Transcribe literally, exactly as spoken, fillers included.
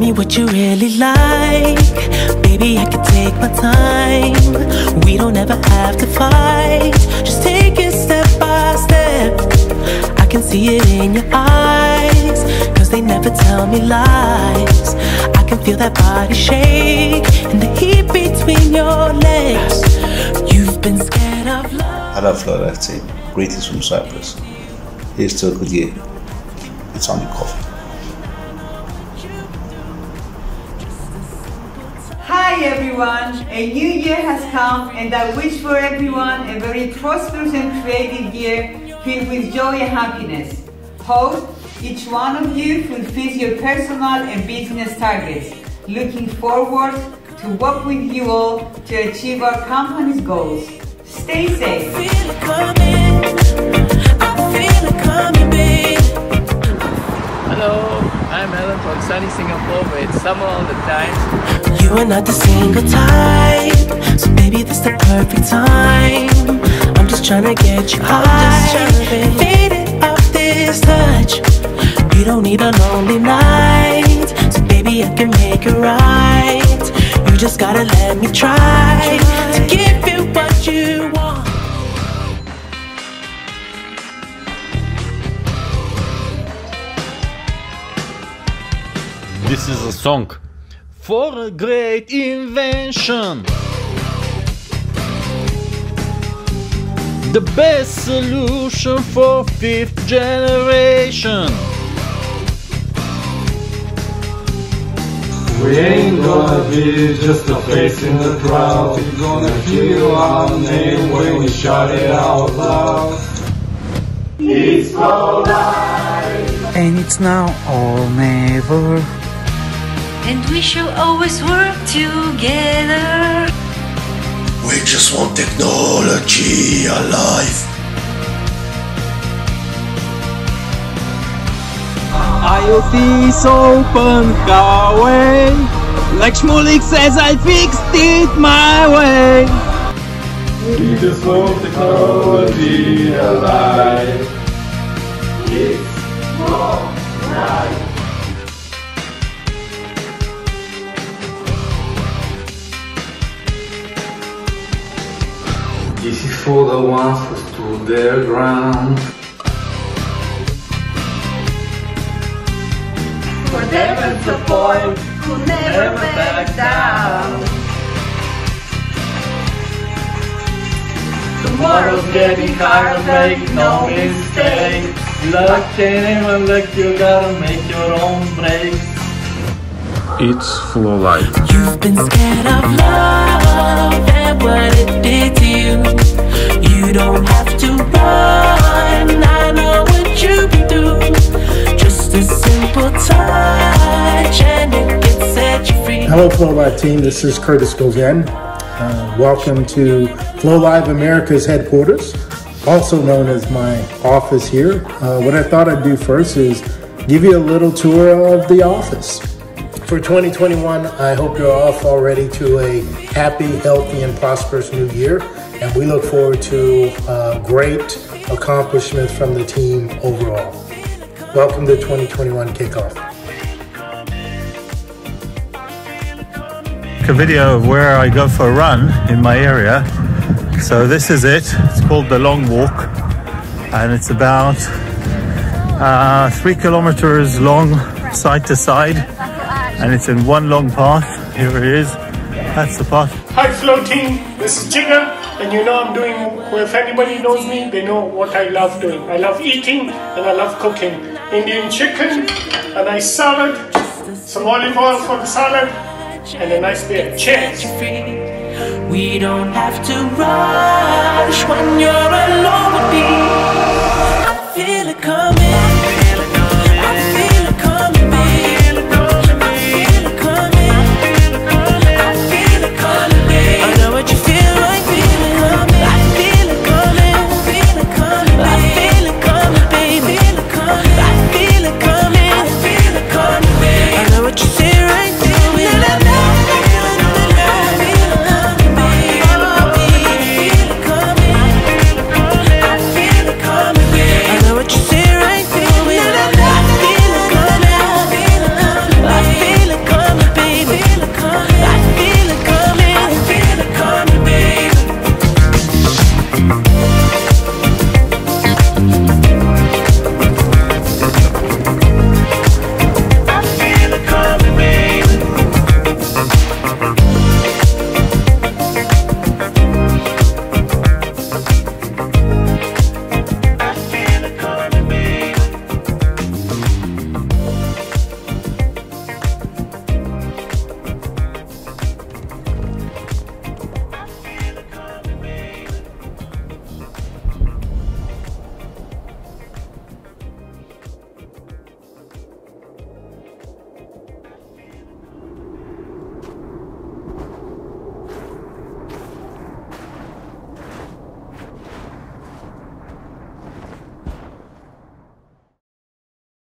me what you really like. Baby, I can take my time. We don't ever have to fight. Just take it step by step. I can see it in your eyes, cause they never tell me lies. I can feel that body shake and the heat between your legs. You've been scared of love. Hello floLIVE team, greetings from Cyprus. Here's to a good year. It's only coffee. Hi everyone, a new year has come and I wish for everyone a very prosperous and creative year filled with joy and happiness. Hope each one of you fulfills your personal and business targets. Looking forward to work with you all to achieve our company's goals. Stay safe. I feel it coming. I feel it coming, babe. Hello, I'm Ellen from sunny Singapore where it's summer all the time. You are not the single type, so baby this is the perfect time. I'm just trying to get you high, fade it up this touch. You don't need a lonely night, so baby I can make it right. You just gotta let me try to give you what you want. This is a song for a great invention, the best solution for fifth generation. We ain't gonna be just a face in the crowd. We're gonna hear our name when we shout it out loud. It's floLIVE, and it's now or never. And we shall always work together. We just want technology alive. IoT is open highway. Like Shmulik says, I fixed it my way. We just want technology alive. It's floLIVE. This is for the ones who stood their ground. For them is the point who never back down. Tomorrow's getting hard, make no mistake. Luck and unluck, you gotta make your own breaks. It's floLIVE. You've been scared of love and what it did to you. You don't have to run, I know what you've been through. Just a simple touch and it can set you free. Hello floLIVE team, this is Curtis Govian. Uh, welcome to floLIVE America's headquarters, also known as my office here. Uh, what I thought I'd do first is give you a little tour of the office. For twenty twenty-one, I hope you're off already to a happy, healthy, and prosperous new year. And we look forward to uh, great accomplishments from the team overall. Welcome to twenty twenty-one kickoff. A video of where I go for a run in my area. So this is it. It's called the Long Walk. And it's about uh, three kilometers long, side to side. And it's in one long path. Here it is. That's the path. Hi floLIVE team, this is Jigar, and you know I'm doing, if anybody knows me, they know what I love doing. I love eating and I love cooking. Indian chicken, a nice salad, some olive oil for the salad, and a nice beer. Cheers! We don't have to rush when you're alone with me. I feel it coming.